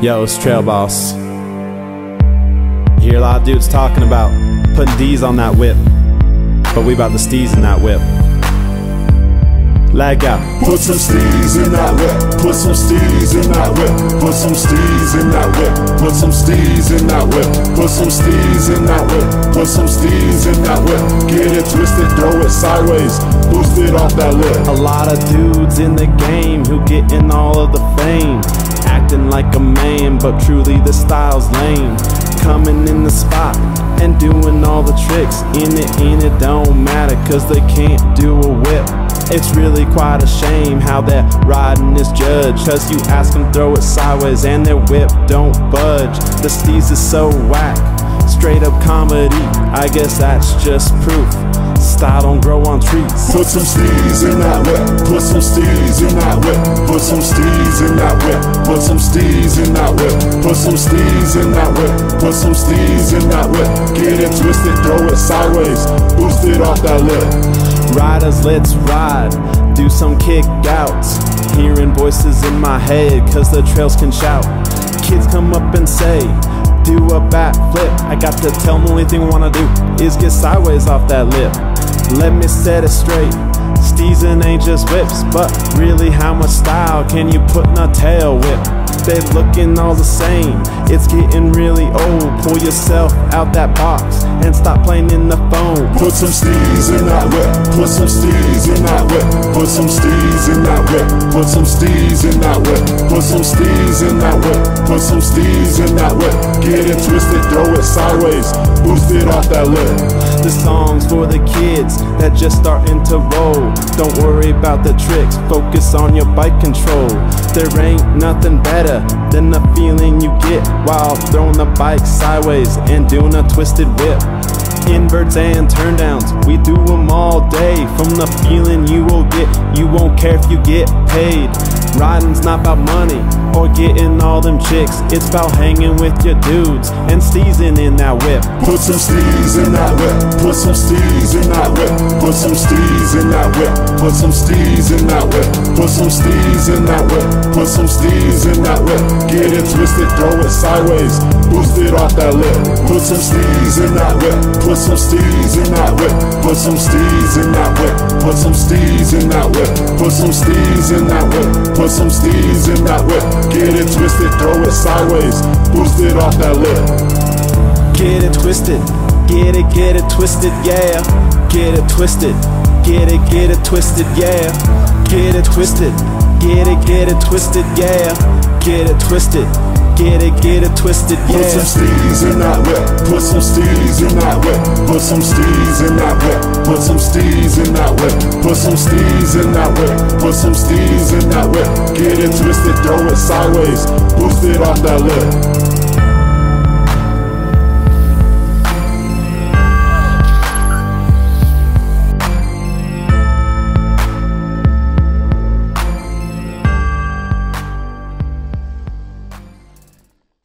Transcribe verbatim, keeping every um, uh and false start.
Yo, it's Trail Boss. You hear a lot of dudes talking about putting D's on that whip, but we about the steez in that whip. Leg out. Put some steez in that whip. Put some steez in that whip. Put some steez in that whip. Put some steez in that whip. Put some steez in that whip. Put some steez in that whip. Get it twisted, throw it sideways, boost it off that lip. A lot of dudes in the game who getting all of the fame, acting like a man, but truly the style's lame. Coming in the spot and doing all the tricks. In it, in it don't matter, cause they can't do a whip. It's really quite a shame how their riding is judged, cause you ask them throw it sideways and their whip don't budge. The steez is so whack, straight up comedy, I guess that's just proof style don't grow on trees. Put some steez in that whip. Put some steez in that whip. Put some steez in that whip. Put some steez in that whip. Put some steez in that whip. Put some steez in that whip. Get it twisted, throw it sideways, boost it off that lip. Riders, let's ride, do some kickouts. Hearing voices in my head, cause the trails can shout. Kids come up and say, do a backflip. I got to tell them the only thing I wanna do is get sideways off that lip. Let me set it straight, steezing ain't just whips, but really how much style can you put in a tail whip? They looking all the same, it's getting really old. Pull yourself out that box and stop playing in the phone. Put some steez in that whip. Put some steez in that whip. Put some steez in that whip. Put some steez in that whip. Put some steez in that whip. Put some steez in that whip. Get it twisted, throw it sideways, boost it off that lip. This song's for the kids that just starting to roll. Don't worry about the tricks, focus on your bike control. There ain't nothing better than the feeling you get while throwing the bike sideways and doing a twisted whip. Inverts and turn downs, we do them all day. From the feeling you will get, you won't care if you get paid. Riding's not about money or getting all them chicks, it's about hanging with your dudes and steezing in that whip. Put some steez in that whip. Put some steez in that whip. Put some steez in that whip. Put some steez in that whip. Put some steez in that whip. Put some steez in that whip. Get it twisted, throw it sideways, boost it off that lip. Put some steez in that whip. Put some steez in that whip. Put some steez in that whip. Put some steez in that whip. Put some steez in that whip. Put some steez in that whip. Get it twisted, throw it sideways, boost it off that lip. Get it twisted, get it, get it twisted, yeah. Get it twisted, get it, get it twisted, yeah. Get it twisted, get it, get it twisted, yeah. Get it twisted. Get it, get it twisted, yeah. Put some steez in that whip. Put some steez in that whip. Put some steez in that whip. Put some steez in that whip. Put some steez in that whip. Put some steez in that whip. Get it twisted, throw it sideways, boost it off that lip.